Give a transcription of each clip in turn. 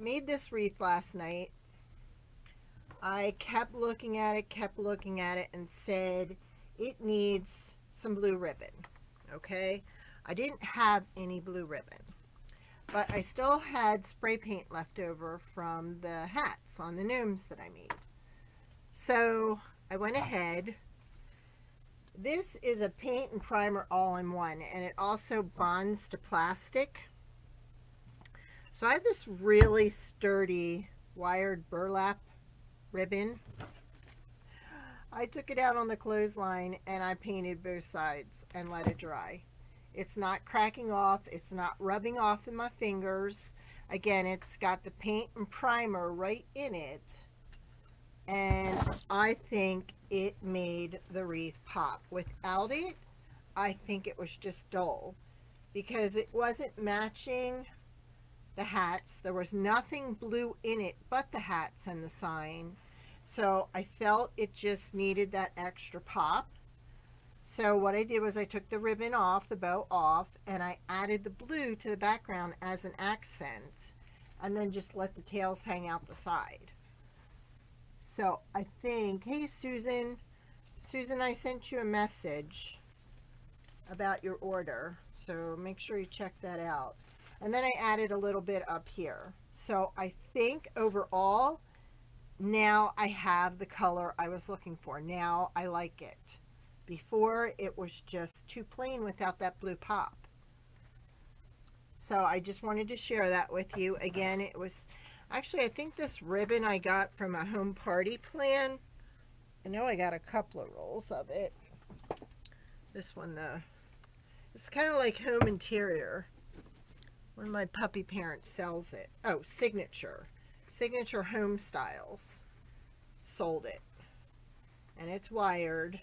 made this wreath last night. I kept looking at it, and said it needs some blue ribbon. Okay, I didn't have any blue ribbon, but I still had spray paint left over from the hats on the gnomes that I made. So I went ahead. This is a paint and primer all in one, and it also bonds to plastic. So I have this really sturdy wired burlap ribbon. I took it out on the clothesline and I painted both sides and let it dry. It's not cracking off, it's not rubbing off in my fingers. Again, it's got the paint and primer right in it, and I think it made the wreath pop. Without it, I think it was just dull because it wasn't matching the hats. There was nothing blue in it but the hats and the sign. So I felt it just needed that extra pop. So what I did was I took the ribbon off, the bow off, and I added the blue to the background as an accent, and then just let the tails hang out the side. So I think, hey Susan, I sent you a message about your order, so make sure you check that out. And then I added a little bit up here. So I think overall, now I have the color I was looking for. Now I like it. Before, it was just too plain without that blue pop. So I just wanted to share that with you. Again, it was actually, I think this ribbon I got from a home party plan. I know I got a couple of rolls of it. This one though, it's kind of like home interior when my puppy parent sells it. Oh, Signature. Signature Home Styles sold it, and it's wired.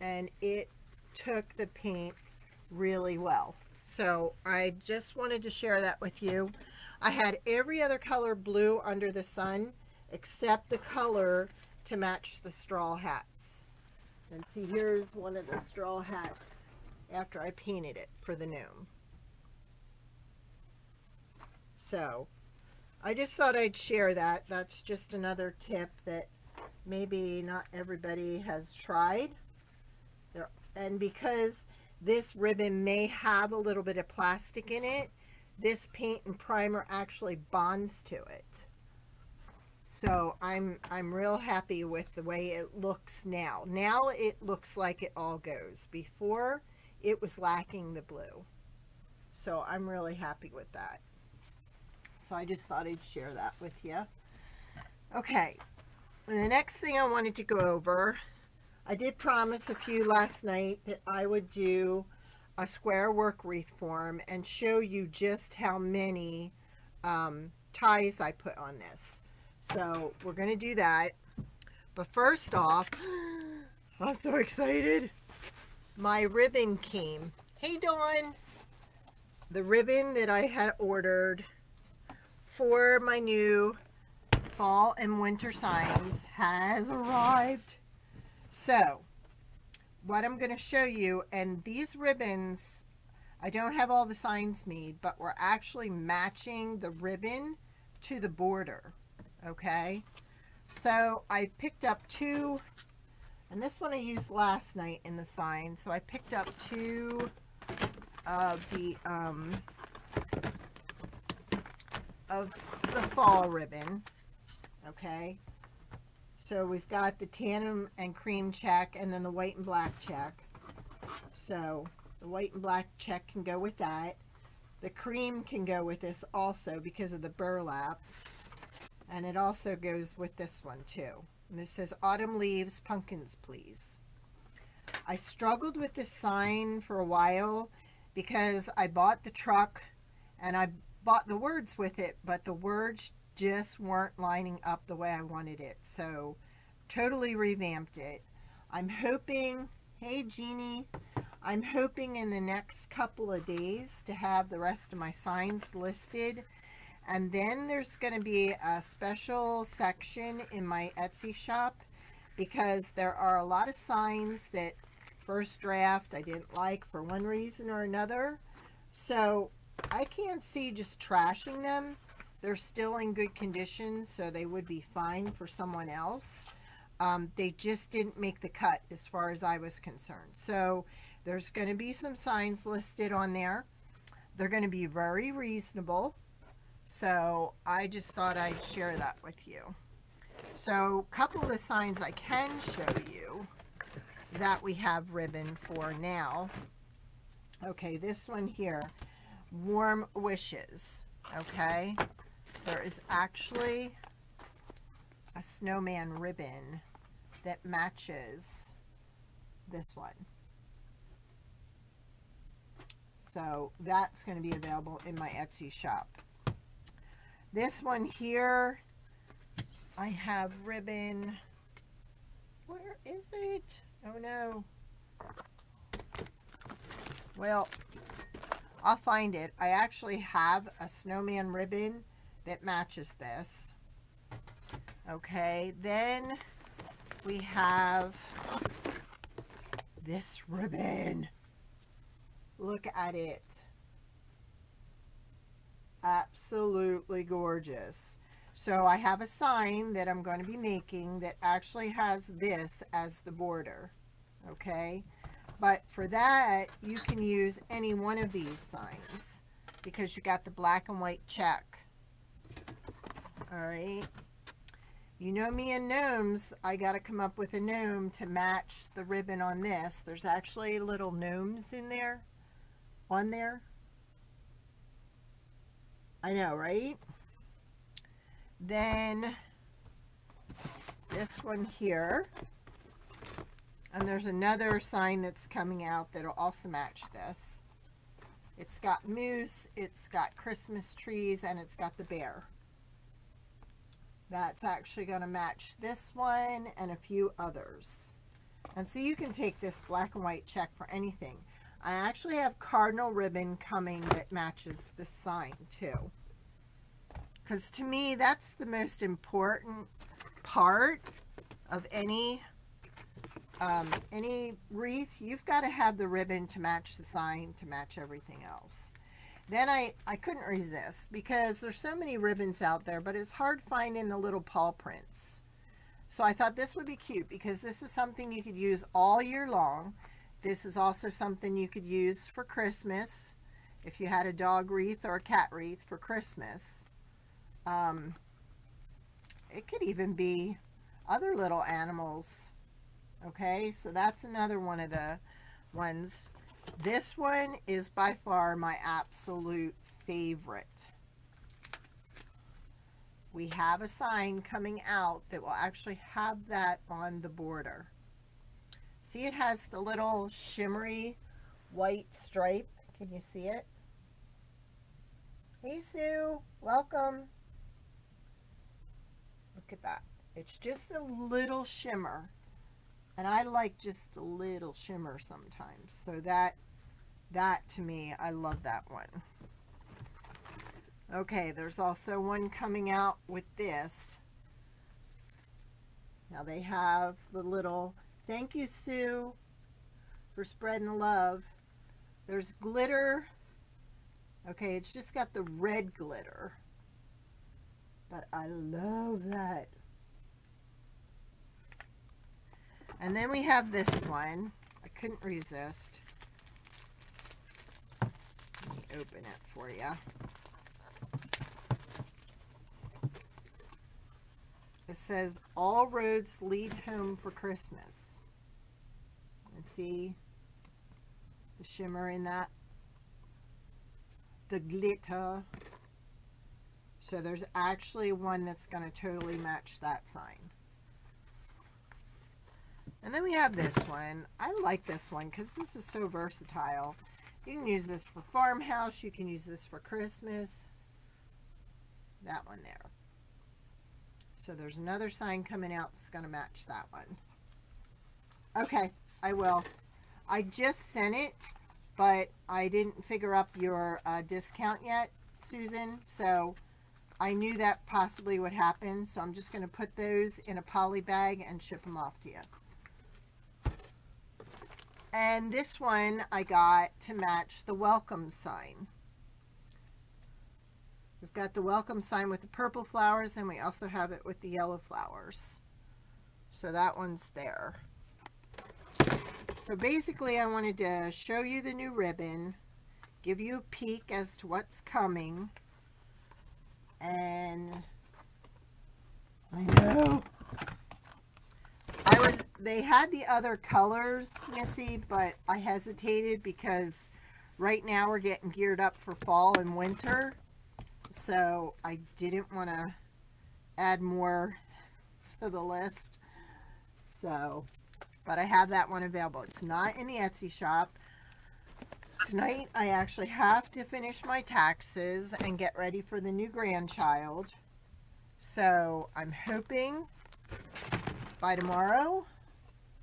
And it took the paint really well. So I just wanted to share that with you. I had every other color blue under the sun except the color to match the straw hats. And see, here's one of the straw hats after I painted it for the gnome. So I just thought I'd share that. That's just another tip that maybe not everybody has tried. And because this ribbon may have a little bit of plastic in it, this paint and primer actually bonds to it. So I'm real happy with the way it looks now. Now it looks like it all goes. Before, it was lacking the blue. So I'm really happy with that. So I just thought I'd share that with you. Okay, and the next thing I wanted to go over, I did promise a few last night that I would do a square work wreath form and show you just how many ties I put on this. So we're going to do that. But first off, I'm so excited. My ribbon came. Hey, Dawn. The ribbon that I had ordered for my new fall and winter signs has arrived. So what I'm going to show you, and these ribbons, I don't have all the signs made, but we're actually matching the ribbon to the border. Okay, so I picked up two, and this one I used last night in the sign. So I picked up two of the fall ribbon. Okay. So we've got the tan and cream check, and then the white and black check. So the white and black check can go with that. The cream can go with this also because of the burlap. And it also goes with this one too. And this says, Autumn Leaves, Pumpkins Please. I struggled with this sign for a while because I bought the truck and I bought the words with it, but the words just weren't lining up the way I wanted it. So totally revamped it. I'm hoping, hey Jeannie, I'm hoping in the next couple of days to have the rest of my signs listed. And then there's going to be a special section in my Etsy shop because there are a lot of signs that first draft I didn't like for one reason or another. So I can't see just trashing them. They're still in good condition, so they would be fine for someone else. They just didn't make the cut as far as I was concerned. So there's going to be some signs listed on there. They're going to be very reasonable. So I just thought I'd share that with you. So a couple of the signs I can show you that we have ribbon for now. Okay, this one here, Warm Wishes. Okay, there is actually a snowman ribbon that matches this one. So that's going to be available in my Etsy shop. This one here, I have ribbon. Where is it? Oh no. Well, I'll find it. I actually have a snowman ribbon that matches this. Okay, then we have this ribbon. Look at it. Absolutely gorgeous. So I have a sign that I'm going to be making that actually has this as the border. Okay, but for that you can use any one of these signs because you got the black and white check. All right, you know me and gnomes, I got to come up with a gnome to match the ribbon on this. There's actually little gnomes in there, on there. I know, right? Then this one here, and there's another sign that's coming out that'll also match this. It's got moose, it's got Christmas trees, and it's got the bear. That's actually going to match this one and a few others. And so you can take this black and white check for anything. I actually have cardinal ribbon coming that matches this sign too. Because to me, that's the most important part of any wreath. You've got to have the ribbon to match the sign, to match everything else. Then I couldn't resist because there's so many ribbons out there, but it's hard finding the little paw prints. So I thought this would be cute because this is something you could use all year long. This is also something you could use for Christmas if you had a dog wreath or a cat wreath for Christmas. It could even be other little animals. Okay, so that's another one of the ones. This one is by far my absolute favorite. We have a sign coming out that will actually have that on the border. See, it has the little shimmery white stripe. Can you see it? Hey, Sue. Welcome. Look at that. It's just a little shimmer. And I like just a little shimmer sometimes. So that to me, I love that one. Okay, there's also one coming out with this. Now they have the little... Thank you, Sue, for spreading the love. There's glitter. Okay, it's just got the red glitter. But I love that. And then we have this one. I couldn't resist. Let me open it for you. It says, all roads lead home for Christmas. And see the shimmer in that? The glitter. So there's actually one that's going to totally match that sign. And then we have this one. I like this one because this is so versatile. You can use this for farmhouse. You can use this for Christmas. That one there. So there's another sign coming out that's going to match that one. Okay, I will. I just sent it, but I didn't figure up your discount yet, Susan. So I knew that possibly would happen. So I'm just going to put those in a poly bag and ship them off to you. And this one I got to match the welcome sign. We've got the welcome sign with the purple flowers, and we also have it with the yellow flowers. So that one's there. So basically I wanted to show you the new ribbon, give you a peek as to what's coming. And I know they had the other colors, Missy, but I hesitated because right now we're getting geared up for fall and winter. So I didn't want to add more to the list. So, but I have that one available. It's not in the Etsy shop. Tonight I actually have to finish my taxes and get ready for the new grandchild. So I'm hoping by tomorrow,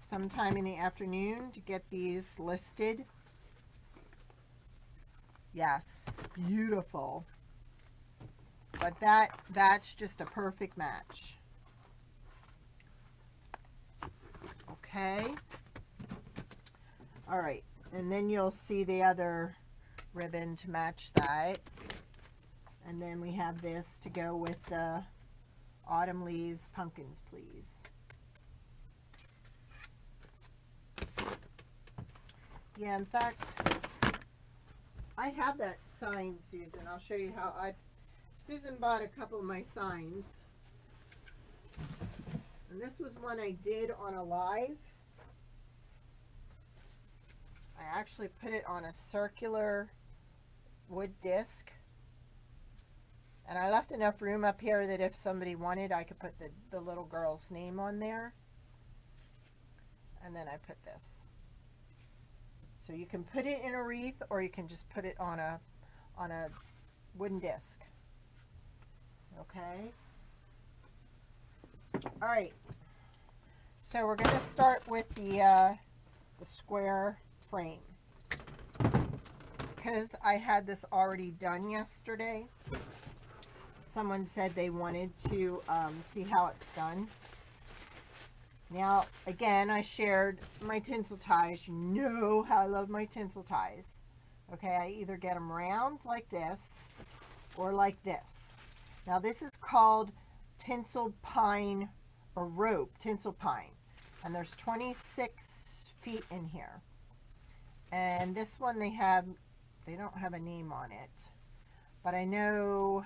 sometime in the afternoon, to get these listed. Yes, beautiful. But that's just a perfect match. Okay. All right. And then you'll see the other ribbon to match that. And then we have this to go with the autumn leaves, pumpkins, please. Yeah, in fact, I have that sign, Susan. I'll show you how Susan bought a couple of my signs. And this was one I did on a live. I actually put it on a circular wood disc. And I left enough room up here that if somebody wanted, I could put the little girl's name on there. And then I put this. So you can put it in a wreath, or you can just put it on a wooden disc. Okay. All right. So we're going to start with the square frame, because I had this already done yesterday. Someone said they wanted to see how it's done. Now, again, I shared my tinsel ties. You know how I love my tinsel ties. Okay, I either get them round like this or like this. Now, this is called tinsel pine or rope, tinsel pine. And there's 26 feet in here. And this one they don't have a name on it. But I know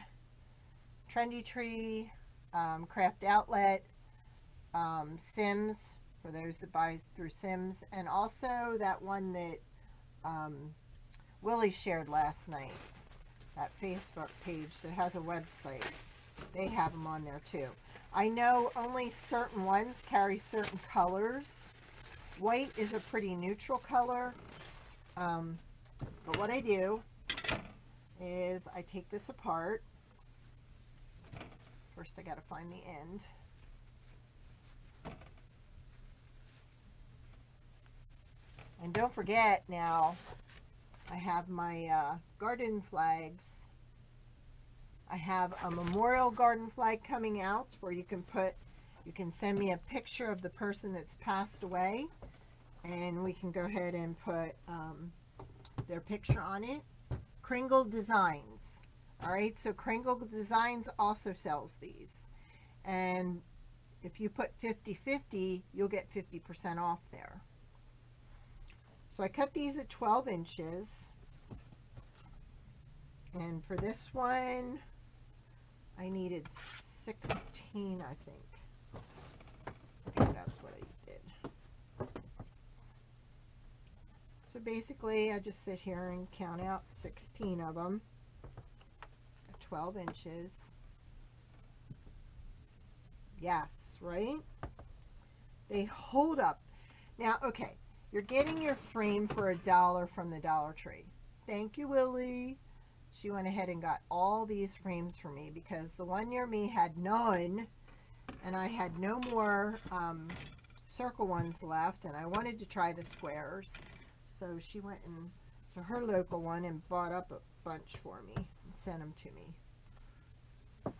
Trendy Tree, Craft Outlet, Sims, for those that buy through Sims. And also that one that Willie shared last night. That Facebook page that has a website, they have them on there too. I know only certain ones carry certain colors. White is a pretty neutral color, but what I do is I take this apart. First I gotta find the end. And don't forget now, I have my garden flags. I have a memorial garden flag coming out where you can send me a picture of the person that's passed away, and we can go ahead and put their picture on it. Kringle Designs. All right, so Kringle Designs also sells these. And if you put 50/50, you'll get 50% off there. So I cut these at 12 inches, and for this one, I needed 16, I think. I think that's what I did. So basically, I just sit here and count out 16 of them at 12 inches. Yes, right? They hold up. Now, okay. You're getting your frame for $1 from the Dollar Tree. Thank you, Willie. She went ahead and got all these frames for me because the one near me had none, and I had no more circle ones left, and I wanted to try the squares. So she went to her local one and bought up a bunch for me and sent them to me.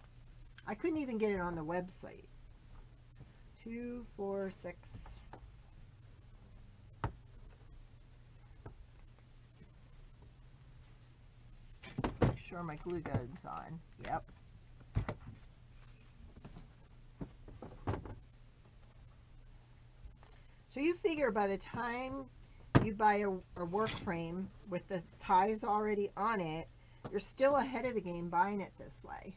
I couldn't even get it on the website. 2, 4, 6... sure my glue gun's on. Yep. So you figure by the time you buy a work frame with the ties already on it, you're still ahead of the game buying it this way.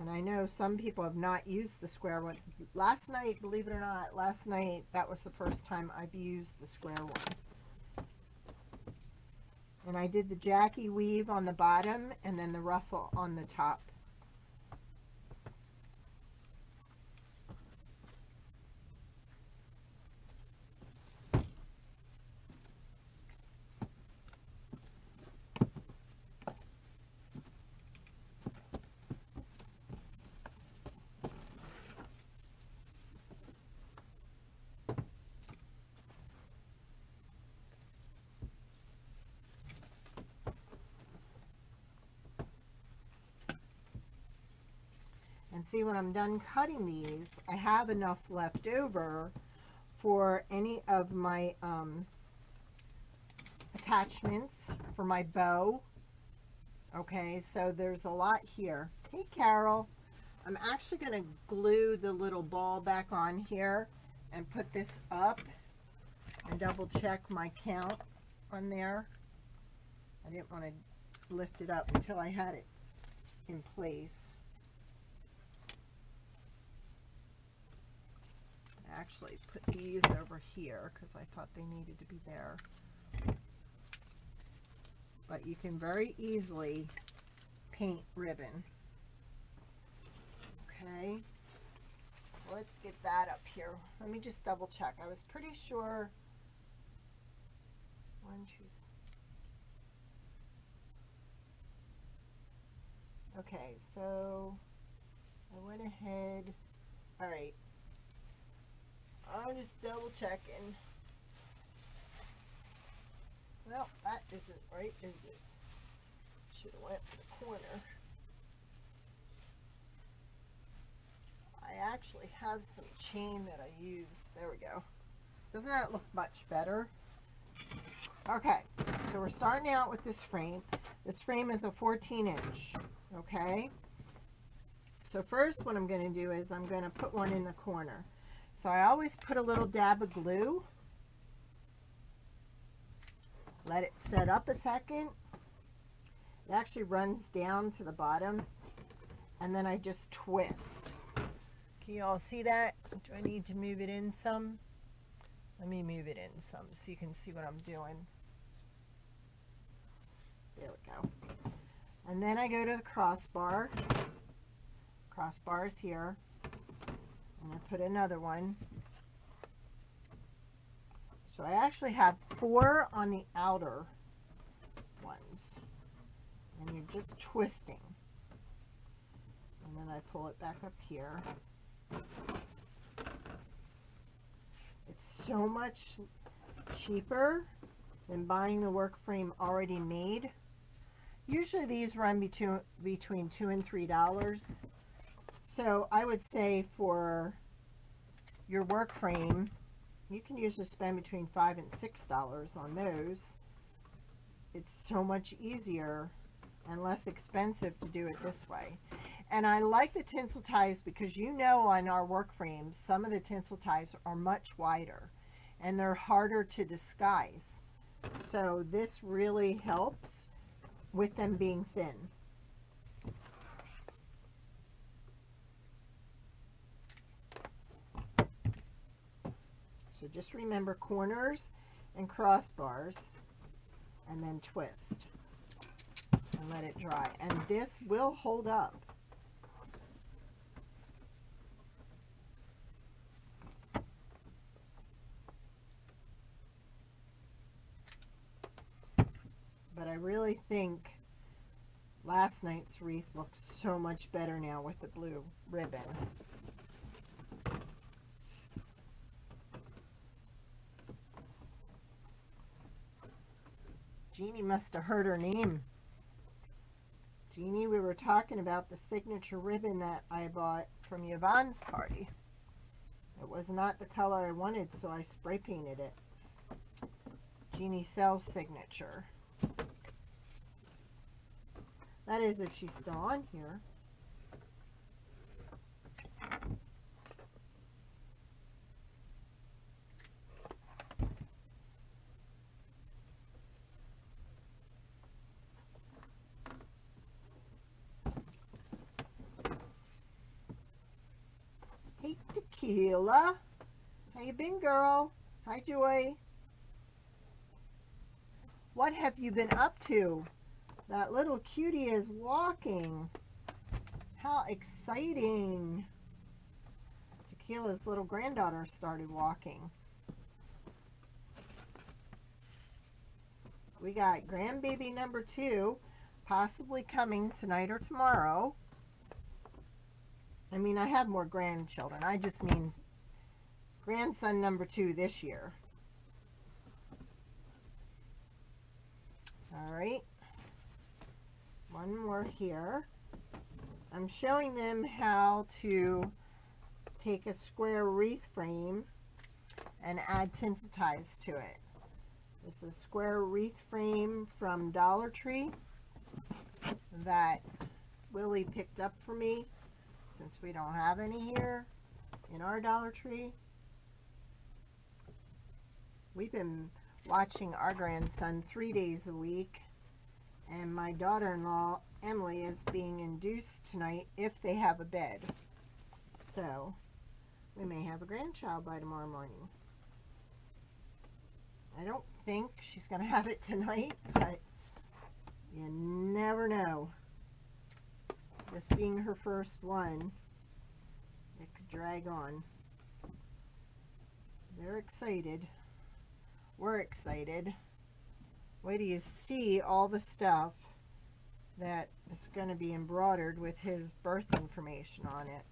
And I know some people have not used the square one. Last night, believe it or not, last night, that was the first time I've used the square one. And I did the Jackie weave on the bottom and then the ruffle on the top. And see, when I'm done cutting these, I have enough left over for any of my attachments for my bow. Okay, so there's a lot here. Hey, Carol. I'm actually going to glue the little ball back on here and put this up and double check my count on there. I didn't want to lift it up until I had it in place. Actually put these over here because I thought they needed to be there, but you can very easily paint ribbon. Okay, let's get that up here. Let me just double check. I was pretty sure 1, 2, 3. Okay, so I went ahead. All right, I'm just double checking. Well, that isn't right, is it? Should have went to the corner. I actually have some chain that I use. There we go. Doesn't that look much better? Okay, so we're starting out with this frame. This frame is a 14-inch, okay? So first what I'm going to do is I'm going to put one in the corner. So I always put a little dab of glue, let it set up a second. It actually runs down to the bottom, and then I just twist. Can you all see that? Do I need to move it in some? Let me move it in some so you can see what I'm doing. There we go. And then I go to the crossbar. Crossbar's here. I'm going to put another one. So I actually have 4 on the outer ones, and you're just twisting, and then I pull it back up here. It's so much cheaper than buying the work frame already made. Usually these run between $2 and $3. So I would say for your work frame, you can usually spend between $5 and $6 on those. It's so much easier and less expensive to do it this way. And I like the tinsel ties because, you know, on our work frames, some of the tinsel ties are much wider and they're harder to disguise. So this really helps with them being thin. So just remember corners and crossbars, and then twist and let it dry. And this will hold up. But I really think last night's wreath looks so much better now with the blue ribbon. Jeannie must have heard her name. Jeannie, we were talking about the signature ribbon that I bought from Yvonne's party. It was not the color I wanted, so I spray painted it. Jeannie sells Signature. That is if she's still on here. Hey, Tequila. How you been, girl? Hi, Joy. What have you been up to? That little cutie is walking. How exciting. Tequila's little granddaughter started walking. We got grandbaby number 2 possibly coming tonight or tomorrow. I mean, I have more grandchildren. I just mean grandson number 2 this year. All right. One more here. I'm showing them how to take a square wreath frame and add tinsel ties to it. This is a square wreath frame from Dollar Tree that Willie picked up for me since we don't have any here in our Dollar Tree. We've been watching our grandson 3 days a week. And my daughter-in-law, Emily, is being induced tonight if they have a bed. So, we may have a grandchild by tomorrow morning. I don't think she's going to have it tonight, but you never know. This being her first one, it could drag on. They're excited. We're excited. Wait till you see all the stuff that is going to be embroidered with his birth information on it.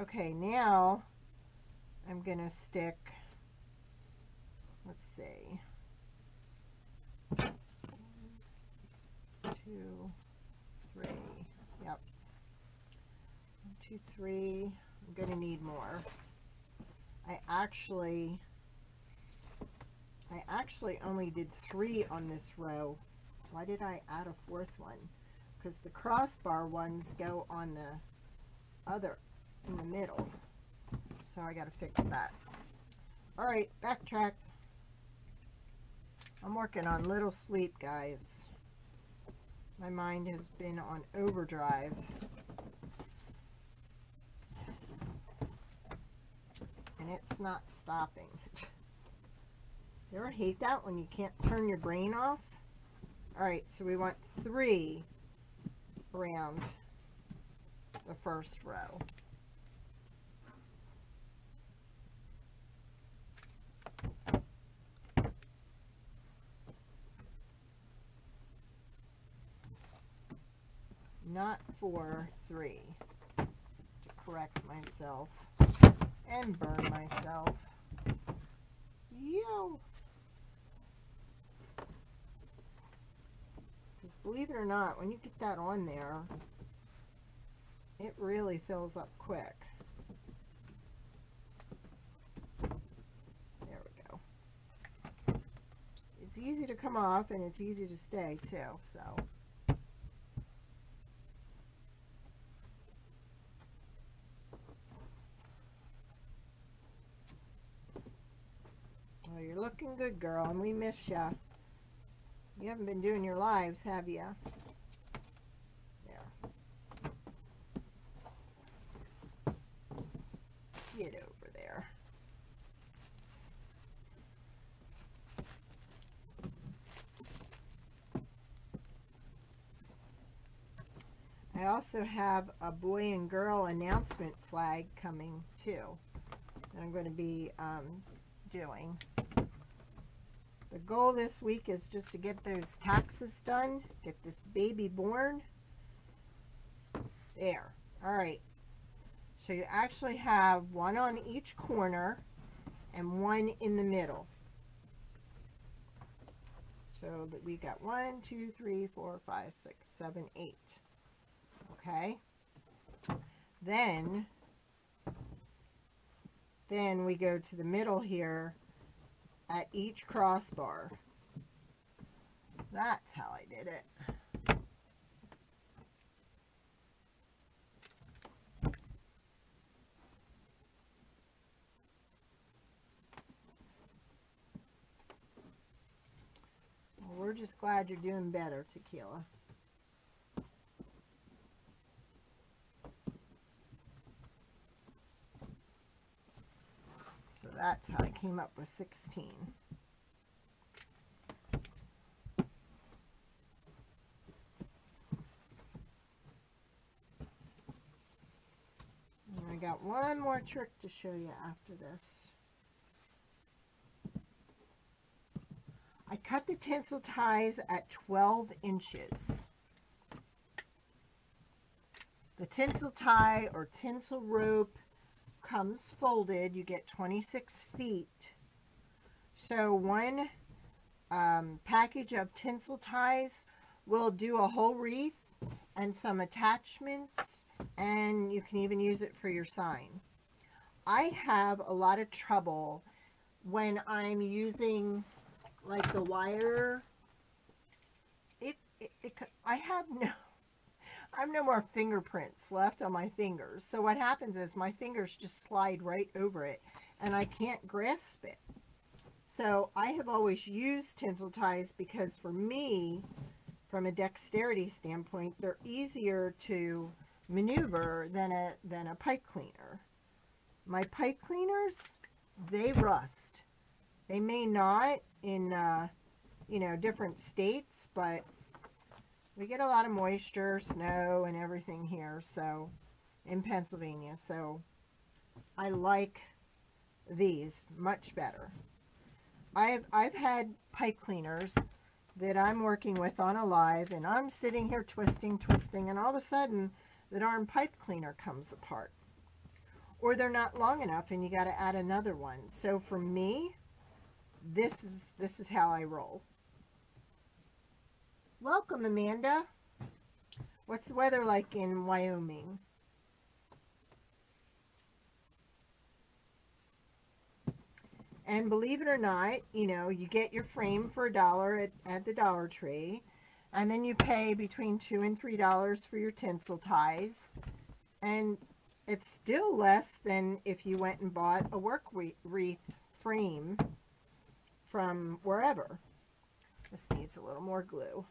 Okay, now I'm going to stick, let's see, 1, 2, 3, yep, 1, 2, 3, I'm going to need more. I actually only did 3 on this row. Why did I add a 4th one? Because the crossbar ones go on the other, in the middle. So I gotta fix that. All right, backtrack. I'm working on little sleep, guys. My mind has been on overdrive. And it's not stopping. You ever hate that when you can't turn your brain off? Alright, so we want 3 around the first row. Not 4, 3. To correct myself and burn myself. Yo! Believe it or not, when you get that on there, it really fills up quick. There we go. It's easy to come off and it's easy to stay too, so. Well, you're looking good, girl, and we miss ya. You haven't been doing your lives, have you? There. Get over there. I also have a boy and girl announcement flag coming too that I'm going to be doing. The goal this week is just to get those taxes done, get this baby born. There. All right. So you actually have one on each corner and one in the middle. So that we got 1, 2, 3, 4, 5, 6, 7, 8. Okay. Then Then we go to the middle here at each crossbar. That's how I did it. We're just glad you're doing better, Tequila. So that's how I came up with 16. And I got one more trick to show you after this. I cut the tinsel ties at 12 inches. The tinsel tie or tinsel rope comes folded. You get 26 feet. So one package of tinsel ties will do a whole wreath and some attachments, and you can even use it for your sign. I have a lot of trouble when I'm using like the wire, I have no more fingerprints left on my fingers. So what happens is my fingers just slide right over it and I can't grasp it. So I have always used tinsel ties because for me, from a dexterity standpoint, they're easier to maneuver than a pipe cleaner. My pipe cleaners, they rust. They may not in, you know, different states, but we get a lot of moisture, snow, and everything here, so, in Pennsylvania. So, I like these much better. I've had pipe cleaners that I'm working with on a live, and I'm sitting here twisting, and all of a sudden, that arm pipe cleaner comes apart. Or they're not long enough, and you got to add another one. So, for me, this is how I roll. Welcome, Amanda. What's the weather like in Wyoming? And believe it or not, you know, you get your frame for $1 at the Dollar Tree, and then you pay between $2 and $3 for your tinsel ties, and it's still less than if you went and bought a work wreath frame from wherever. This needs a little more glue.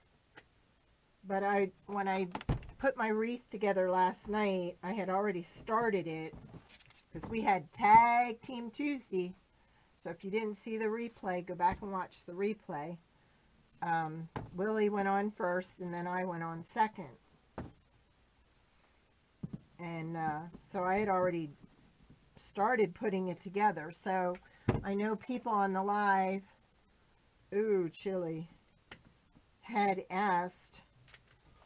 But when I put my wreath together last night, I had already started it because we had Tag Team Tuesday. So if you didn't see the replay, go back and watch the replay. Willie went on first and then I went on second. And so I had already started putting it together. So I know people on the live, ooh, chilly, had asked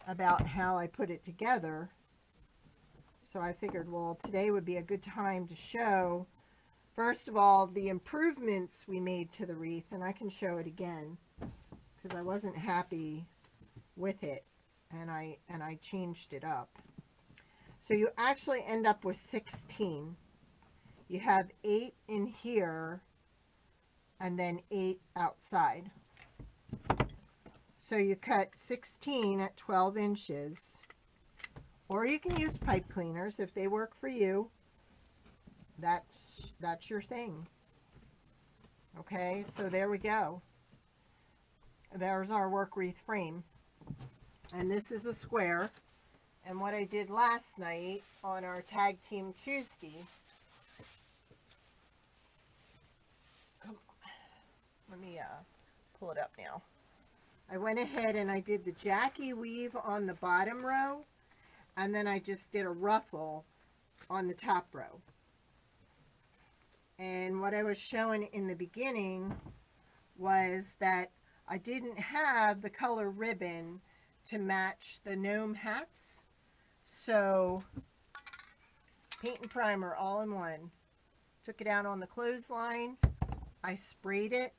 about how I put it together. So I figured, well, today would be a good time to show, first of all, the improvements we made to the wreath. And I can show it again because I wasn't happy with it and I changed it up. So you actually end up with 16. You have 8 in here and then 8 outside. So you cut 16 at 12 inches. Or you can use pipe cleaners if they work for you. That's your thing. Okay, so there we go. There's our work wreath frame. And this is a square. And what I did last night on our Tag Team Tuesday, let me pull it up now. I went ahead and I did the Jackie weave on the bottom row, and then I just did a ruffle on the top row. And what I was showing in the beginning was that I didn't have the color ribbon to match the gnome hats. So paint and primer all in one. Took it out on the clothesline. I sprayed it.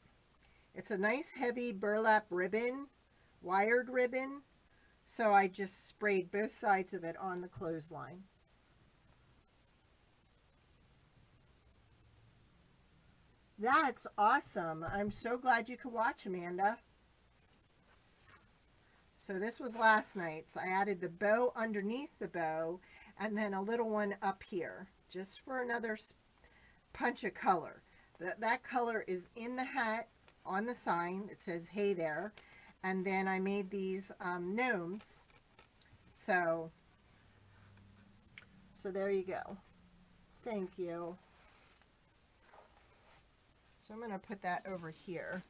It's a nice heavy burlap ribbon, wired ribbon, so I just sprayed both sides of it on the clothesline. That's awesome. I'm so glad you could watch, Amanda. So this was last night's. I added the bow underneath the bow and then a little one up here just for another punch of color. That color is in the hat on the sign. It says, hey there. And then I made these gnomes. So there you go. Thank you. So I'm going to put that over here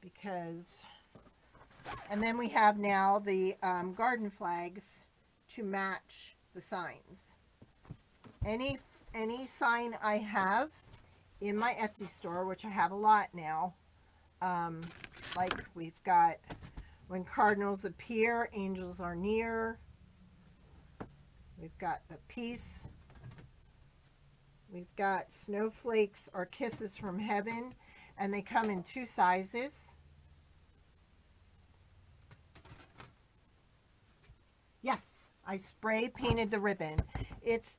because, and then we have now the garden flags to match the signs. Any sign I have in my Etsy store, which I have a lot now, like we've got when cardinals appear, angels are near. We've got the peace. We've got snowflakes are kisses from heaven, and they come in two sizes. Yes, I spray painted the ribbon. It's,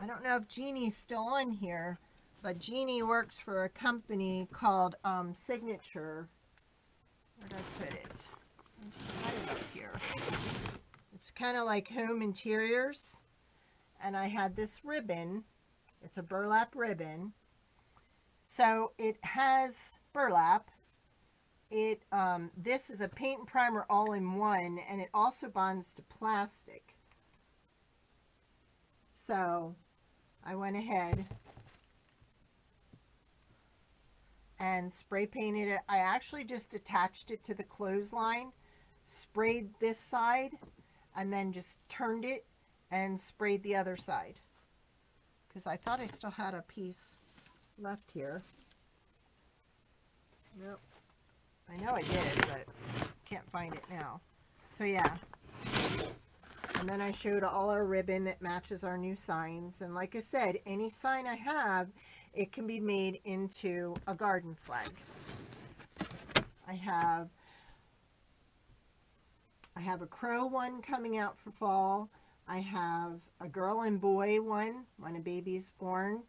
I don't know if Jeannie's still on here, but Jeannie works for a company called Signature. Where did I put it? I just had it up here. It's kind of like Home Interiors. And I had this ribbon. It's a burlap ribbon. So it has burlap. It this is a paint and primer all in one, and it also bonds to plastic. So I went ahead and spray painted it. I actually just attached it to the clothesline, sprayed this side, and then just turned it and sprayed the other side. Because I thought I still had a piece left here. Nope. I know I did, but can't find it now. So yeah. And then I showed all our ribbon that matches our new signs. And like I said, any sign I have, it can be made into a garden flag. I have a crow one coming out for fall. I have a girl and boy one when a baby's born.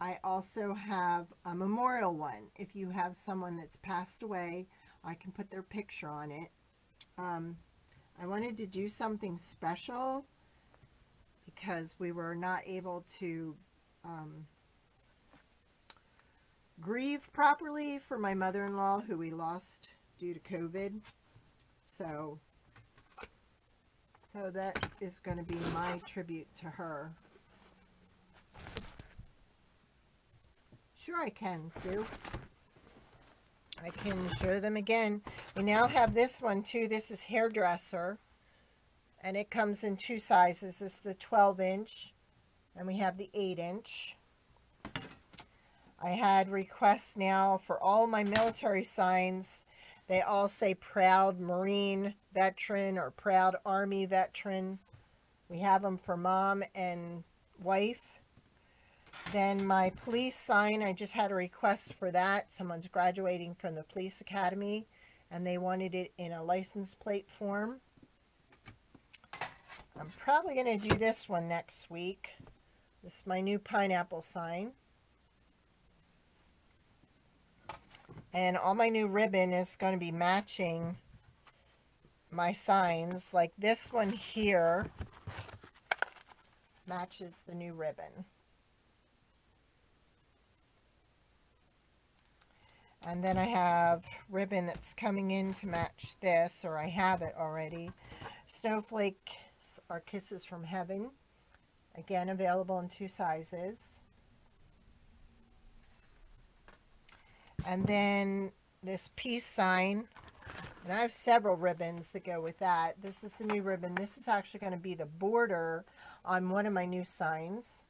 I also have a memorial one. If you have someone that's passed away, I can put their picture on it. I wanted to do something special because we were not able to grieve properly for my mother-in-law who we lost due to COVID. So that is going to be my tribute to her. Sure I can, Sue. I can show them again. We now have this one too. This is hairdresser, and it comes in two sizes. This is the 12-inch, and we have the 8-inch. I had requests now for all my military signs. They all say proud Marine veteran or proud Army veteran. We have them for mom and wife. Then my police sign, I just had a request for that. Someone's graduating from the police academy, and they wanted it in a license plate form. I'm probably going to do this one next week. This is my new pineapple sign. And all my new ribbon is going to be matching my signs. Like this one here matches the new ribbon. And then I have ribbon that's coming in to match this, or I have it already. Snowflakes are kisses from heaven. Again, available in two sizes. And then this peace sign. And I have several ribbons that go with that. This is the new ribbon. This is actually going to be the border on one of my new signs.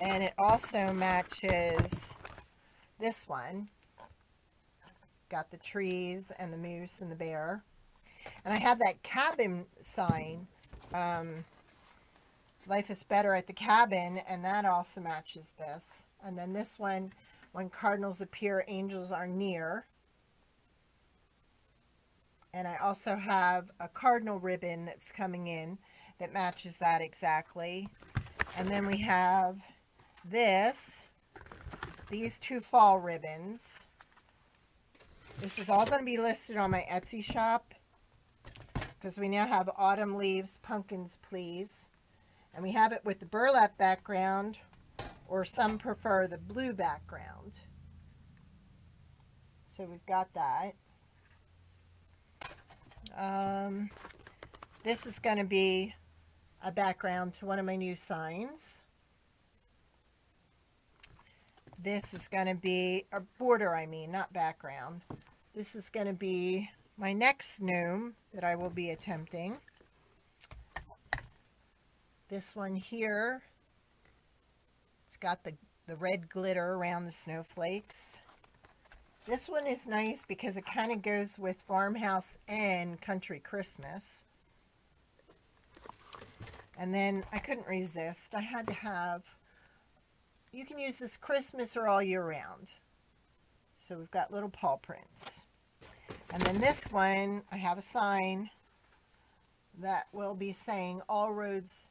And it also matches this one. Got the trees and the moose and the bear. And I have that cabin sign, life is better at the cabin, and that also matches this. And then this one, when cardinals appear, angels are near. And I also have a cardinal ribbon that's coming in that matches that exactly. And then we have these two fall ribbons. This is all going to be listed on my Etsy shop because we now have Autumn Leaves, Pumpkins Please. And we have it with the burlap background, or some prefer the blue background. So we've got that. This is going to be a background to one of my new signs. This is going to be a border, I mean, not background. This is going to be my next noom that I will be attempting. This one here, it's got the red glitter around the snowflakes. This one is nice because it kind of goes with farmhouse and country Christmas. And then I couldn't resist. I had to have, you can use this Christmas or all year round. So we've got little paw prints. And then this one, I have a sign that will be saying all roads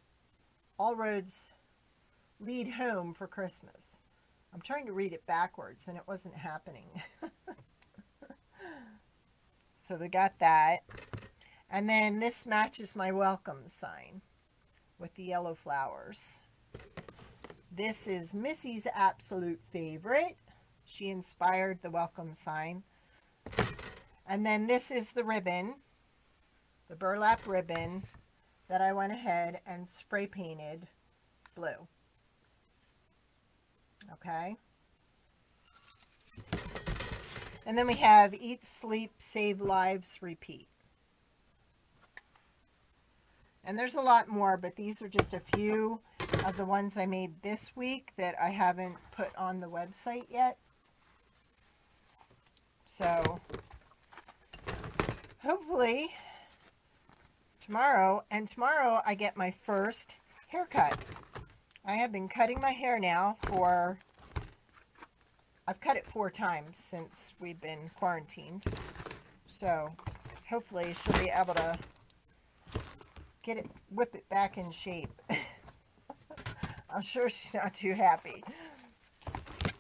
lead home for Christmas. I'm trying to read it backwards and it wasn't happening. So they got that. And then this matches my welcome sign with the yellow flowers. This is Missy's absolute favorite. She inspired the welcome sign. And then this is the ribbon, the burlap ribbon that I went ahead and spray painted blue. Okay. And then we have Eat, Sleep, Save Lives, Repeat. And there's a lot more, but these are just a few of the ones I made this week that I haven't put on the website yet. So hopefully tomorrow I get my first haircut. I have been cutting my hair now for, I've cut it 4 times since we've been quarantined. So hopefully she'll be able to get it, whip it back in shape. I'm sure she's not too happy.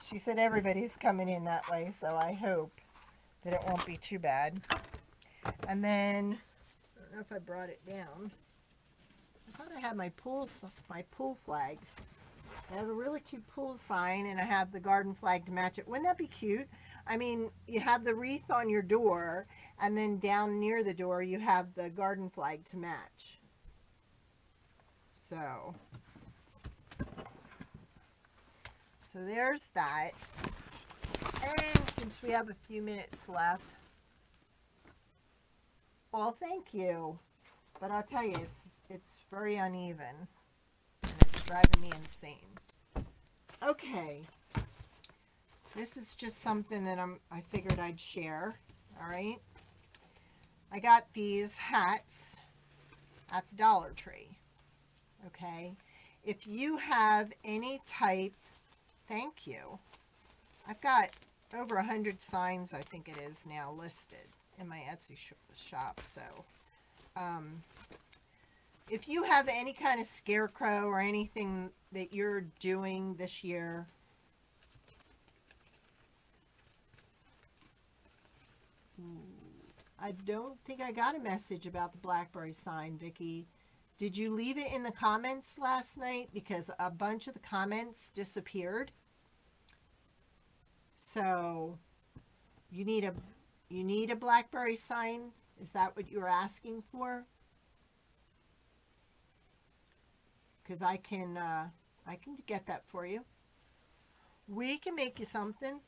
She said everybody's coming in that way, so I hope that it won't be too bad. And then, I don't know if I brought it down. I thought I had my pool flag. I have a really cute pool sign, and I have the garden flag to match it. Wouldn't that be cute? I mean, you have the wreath on your door, and then down near the door, you have the garden flag to match. So there's that. And since we have a few minutes left, well, thank you. But I'll tell you, it's very uneven, and it's driving me insane. Okay, this is just something that I figured I'd share. All right, I got these hats at the Dollar Tree. Okay, if you have any type, thank you. I've got over 100 signs, I think it is now, listed in my Etsy shop, so. If you have any kind of scarecrow or anything that you're doing this year, I don't think I got a message about the blackberry sign, Vicki. Did you leave it in the comments last night? Because a bunch of the comments disappeared. So you need a blackberry sign. Is that what you're asking for? Because I can get that for you. We can make you something.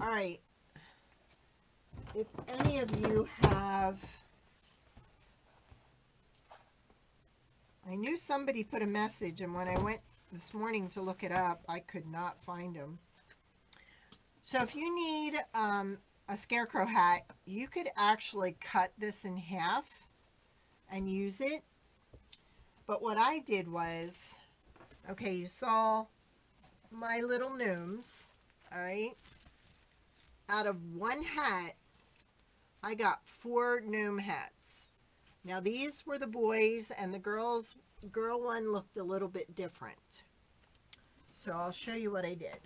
All right. If any of you have, I knew somebody put a message, and when I went this morning to look it up, I could not find them. So if you need a scarecrow hat, you could actually cut this in half and use it. But what I did was, okay, you saw my little nooms, all right? Out of one hat, I got 4 noom hats. Now, these were the boys, and the girl one looked a little bit different. so I'll show you what I did.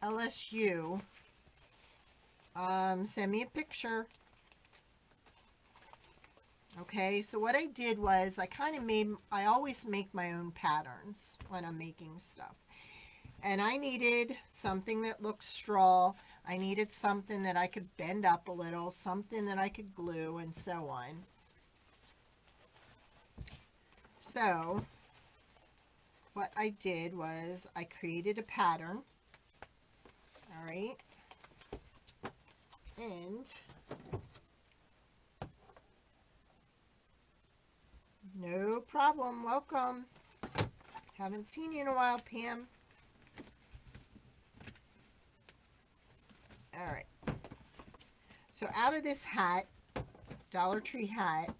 LSU, send me a picture. Okay, so what I did was I kind of made, I always make my own patterns when I'm making stuff. And I needed something that looked straw. I needed something that I could bend up a little, something that I could glue, and so on. So what I did was I created a pattern. All right. And no problem. Welcome. Haven't seen you in a while, Pam. All right. So out of this hat, Dollar Tree hat,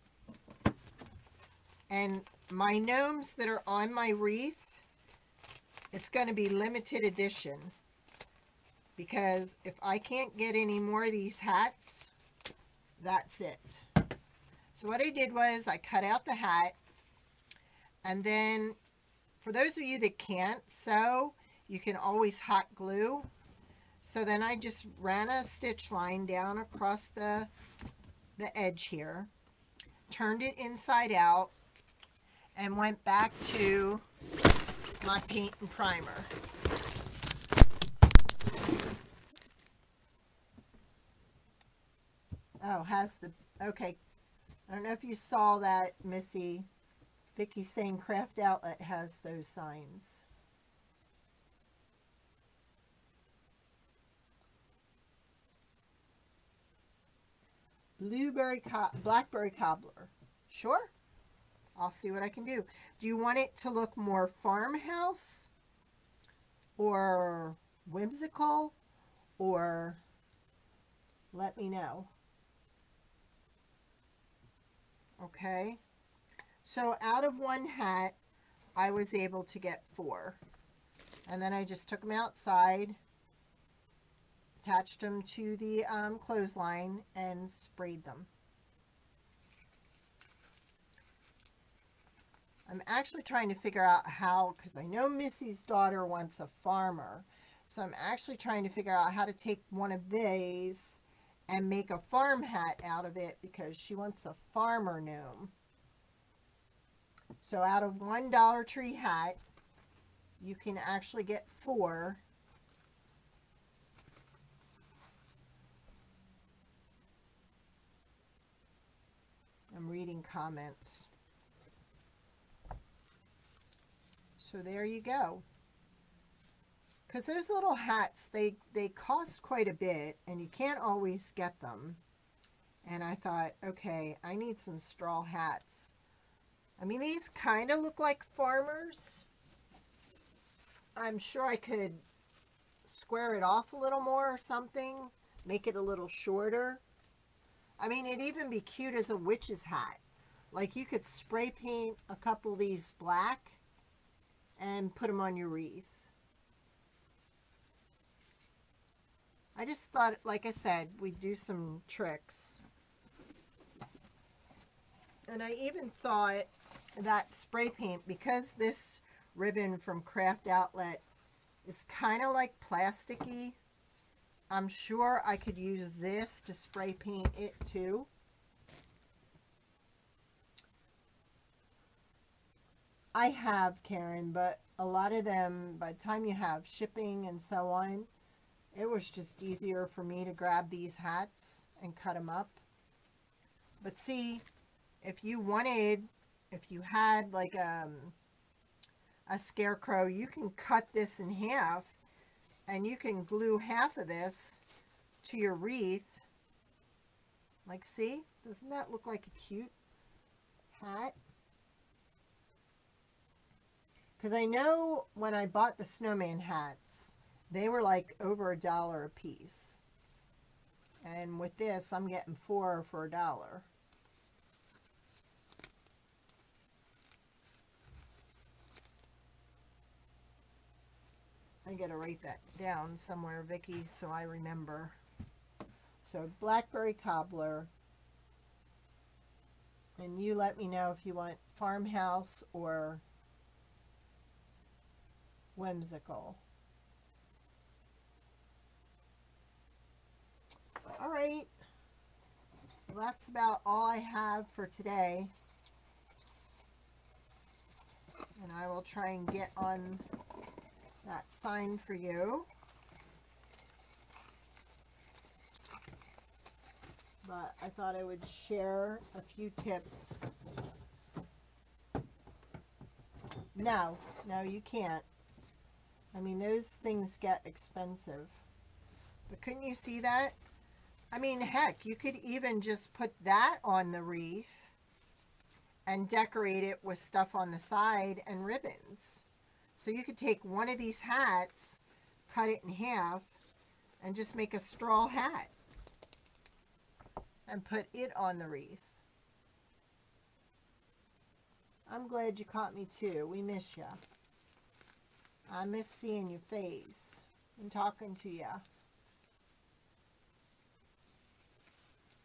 and my gnomes that are on my wreath, it's going to be limited edition. Because if I can't get any more of these hats, that's it. So what I did was I cut out the hat. And then for those of you that can't sew, you can always hot glue. So then I just ran a stitch line down across the edge here, turned it inside out, and went back to my paint and primer. Oh, has the, okay, I don't know if you saw that, Missy. Vicky's saying Craft Outlet has those signs. Blackberry cobbler. Sure. I'll see what I can do. Do you want it to look more farmhouse or whimsical, or let me know. Okay, so out of one hat, I was able to get 4. And then I just took them outside, attached them to the clothesline, and sprayed them. I'm actually trying to figure out how, because I know Missy's daughter wants a farmer. So I'm actually trying to figure out how to take one of these and make a farm hat out of it, because she wants a farmer gnome. So out of one Dollar Tree hat, you can actually get 4. I'm reading comments. So there you go. Because those little hats, they cost quite a bit, and you can't always get them. And I thought, okay, I need some straw hats. I mean, these kind of look like farmers. I'm sure I could square it off a little more or something, make it a little shorter. I mean, it'd even be cute as a witch's hat. Like, you could spray paint a couple of these black and put them on your wreath. I just thought, like I said, we'd do some tricks. And I even thought that spray paint, because this ribbon from Craft Outlet is kind of like plasticky, I'm sure I could use this to spray paint it too. I have, Karen, but a lot of them, by the time you have shipping and so on, it was just easier for me to grab these hats and cut them up. But see, if you wanted, if you had like a scarecrow, you can cut this in half and you can glue half of this to your wreath. Like, see, doesn't that look like a cute hat? Because I know when I bought the snowman hats, they were like over $1 a piece. And with this, I'm getting 4 for $1. I gotta write that down somewhere, Vicki, so I remember. So blackberry cobbler, And you let me know if you want farmhouse or whimsical. All right. Well, that's about all I have for today. And I will try and get on that sign for you. But I thought I would share a few tips. No, no, you can't. I mean, those things get expensive. But couldn't you see that? I mean, heck, you could even just put that on the wreath and decorate it with stuff on the side and ribbons. So you could take one of these hats, cut it in half, and just make a straw hat and put it on the wreath. I'm glad you caught me too. We miss you. I miss seeing your face and talking to you.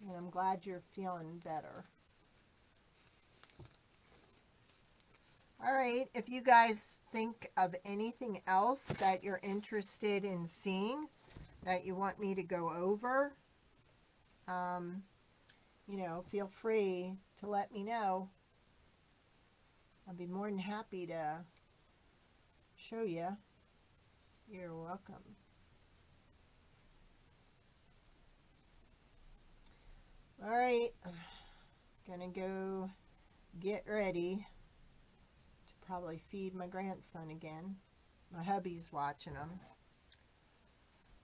And I'm glad you're feeling better. All right, if you guys think of anything else that you're interested in seeing that you want me to go over, you know, feel free to let me know. I'll be more than happy to show you. You're welcome. All right, gonna go get ready to probably feed my grandson again. My hubby's watching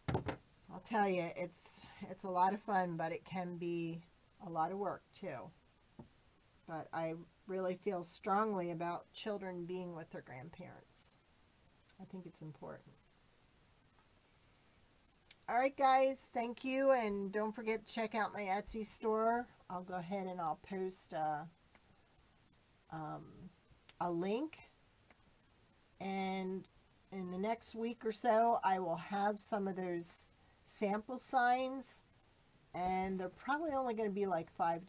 him. I'll tell you, it's a lot of fun, but it can be a lot of work too. But I really feel strongly about children being with their grandparents. I think it's important. All right, guys, thank you, and don't forget to check out my Etsy store. I'll go ahead and I'll post a link, and in the next week or so, I will have some of those sample signs, and they're probably only going to be like $5.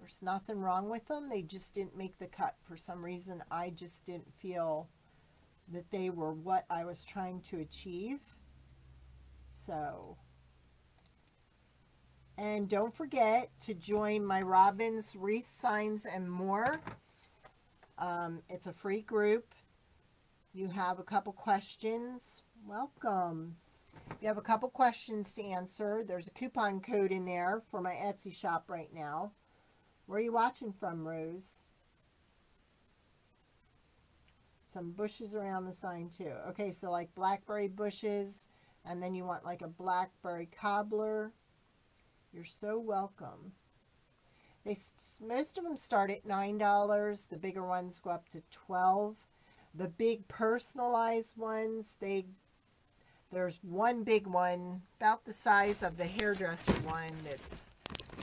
There's nothing wrong with them. They just didn't make the cut. For some reason, I just didn't feel that they were what I was trying to achieve. So, and don't forget to join my Robin's Wreath Signs and More. It's a free group. You have a couple questions. Welcome. You have a couple questions to answer. There's a coupon code in there for my Etsy shop right now. Where are you watching from, Rose? Some bushes around the sign too. Okay, so like blackberry bushes. And then you want like a blackberry cobbler. You're so welcome. Most of them start at $9. The bigger ones go up to $12. The big personalized ones, there's one big one about the size of the hairdresser one that's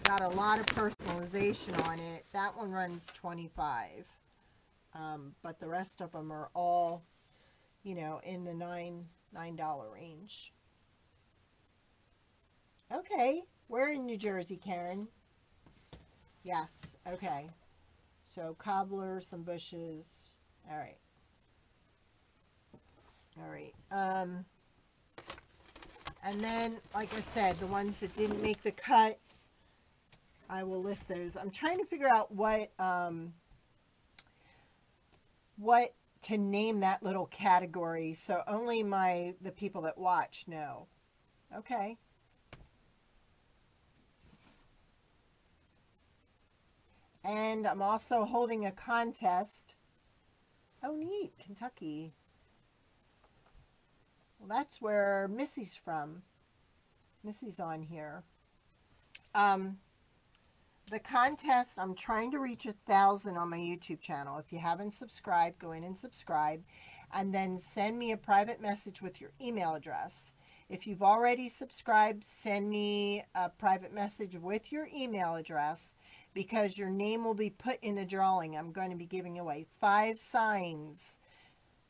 got a lot of personalization on it. That one runs $25. But the rest of them are all, you know, in the $9 range. Okay, we're in New Jersey, Karen. Yes, okay. So cobbler, some bushes. All right. All right. And then, like I said, the ones that didn't make the cut, I will list those. I'm trying to figure out what to name that little category, so only the people that watch know. Okay. And I'm also holding a contest. Oh, neat, Kentucky. Well, that's where Missy's from. Missy's on here. The contest, I'm trying to reach 1,000 on my YouTube channel. If you haven't subscribed, go in and subscribe. And then send me a private message with your email address. If you've already subscribed, send me a private message with your email address, because your name will be put in the drawing. I'm going to be giving away 5 signs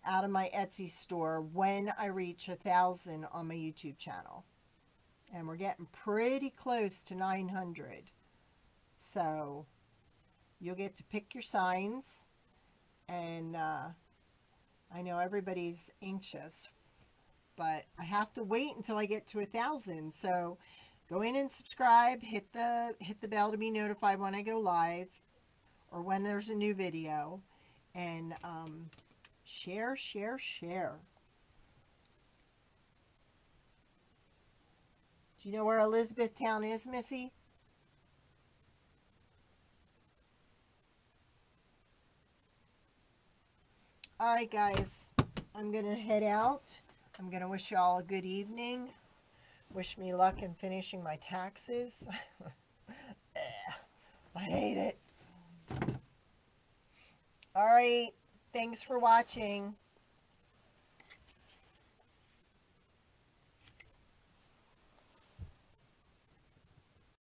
out of my Etsy store when I reach 1,000 on my YouTube channel. And we're getting pretty close to 900. So You'll get to pick your signs, and I know everybody's anxious, but I have to wait until I get to 1,000. So go in and subscribe, hit the bell to be notified when I go live or when there's a new video, and share, share, share. Do you know where Elizabethtown is, Missy? All right, guys, I'm going to head out. I'm going to wish you all a good evening. Wish me luck in finishing my taxes. I hate it. All right. Thanks for watching.